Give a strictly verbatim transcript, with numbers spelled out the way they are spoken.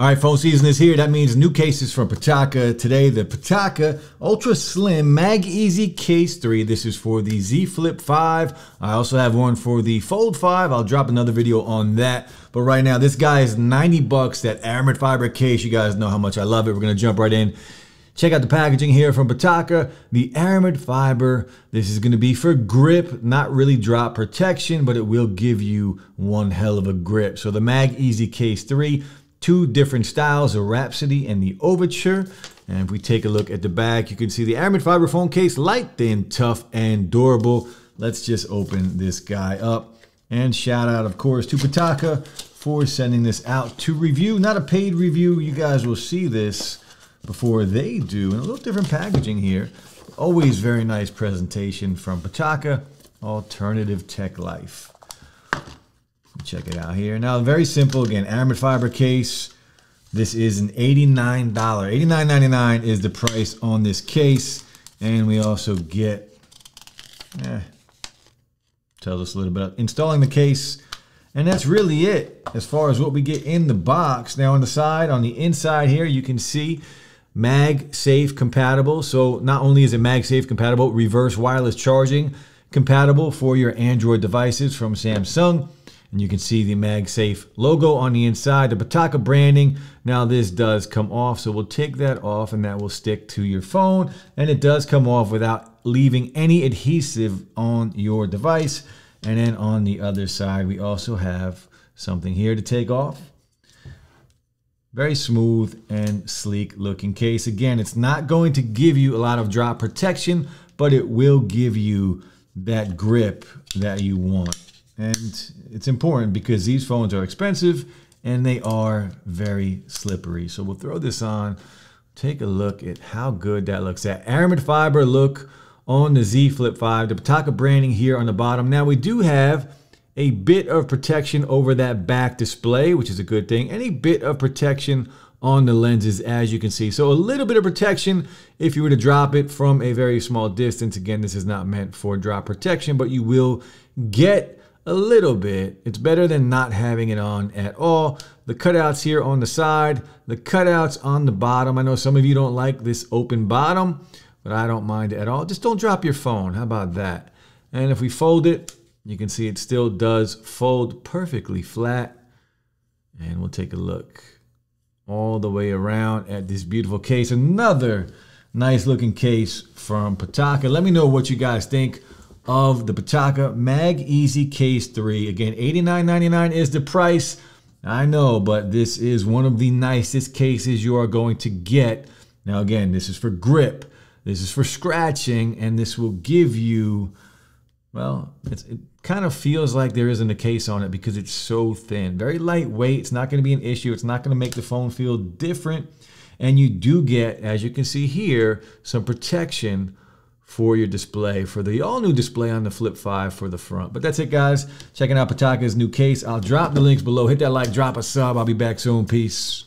Alright, phone season is here. That means new cases from Pitaka. Today, the Pitaka Ultra Slim MagEZ Case three. This is for the Z Flip five. I also have one for the Fold five. I'll drop another video on that. But right now, this guy is ninety bucks. That Aramid Fiber case. You guys know how much I love it. We're going to jump right in. Check out the packaging here from Pitaka, the Aramid Fiber. This is gonna be for grip, not really drop protection, but it will give you one hell of a grip. So the MagEZ Case three, two different styles, the Rhapsody and the Overture. And if we take a look at the back, you can see the Aramid Fiber phone case, light, thin, tough, and durable. Let's just open this guy up. And shout out, of course, to Pitaka for sending this out to review. Not a paid review, you guys will see this before they do, and a little different packaging here. Always very nice presentation from Pitaka, Alternative Tech Life. Check it out here. Now, very simple, again, Aramid Fiber case. This is an eighty-nine dollars. eighty-nine ninety-nine is the price on this case, and we also get, eh, tells us a little bit about installing the case. And that's really it as far as what we get in the box. Now on the side, on the inside here, you can see MagSafe compatible. So not only is it MagSafe compatible, reverse wireless charging compatible for your Android devices from Samsung. And you can see the MagSafe logo on the inside, the Pitaka branding. Now this does come off, so we'll take that off and that will stick to your phone. And it does come off without leaving any adhesive on your device. And then on the other side, we also have something here to take off. Very smooth and sleek looking case. Again, it's not going to give you a lot of drop protection, but it will give you that grip that you want. And it's important because these phones are expensive and they are very slippery. So we'll throw this on, take a look at how good that looks. That Aramid Fiber look on the Z Flip five, the Pitaka branding here on the bottom. Now we do have a bit of protection over that back display, which is a good thing, and a bit of protection on the lenses, as you can see. So a little bit of protection if you were to drop it from a very small distance. Again, this is not meant for drop protection, but you will get a little bit. It's better than not having it on at all. The cutouts here on the side, the cutouts on the bottom. I know some of you don't like this open bottom, but I don't mind it at all. Just don't drop your phone. How about that? And if we fold it, you can see it still does fold perfectly flat. And we'll take a look all the way around at this beautiful case. Another nice looking case from Pitaka. Let me know what you guys think of the Pitaka MagEZ Case three. Again, eighty-nine ninety-nine is the price. I know, but this is one of the nicest cases you are going to get. Now again, this is for grip. This is for scratching, and this will give you, well, it's, it kind of feels like there isn't a case on it because it's so thin. Very lightweight. It's not going to be an issue. It's not going to make the phone feel different. And you do get, as you can see here, some protection for your display, for the all-new display on the Flip five for the front. But that's it, guys. Checking out Pitaka's new case. I'll drop the links below. Hit that like, drop a sub. I'll be back soon. Peace.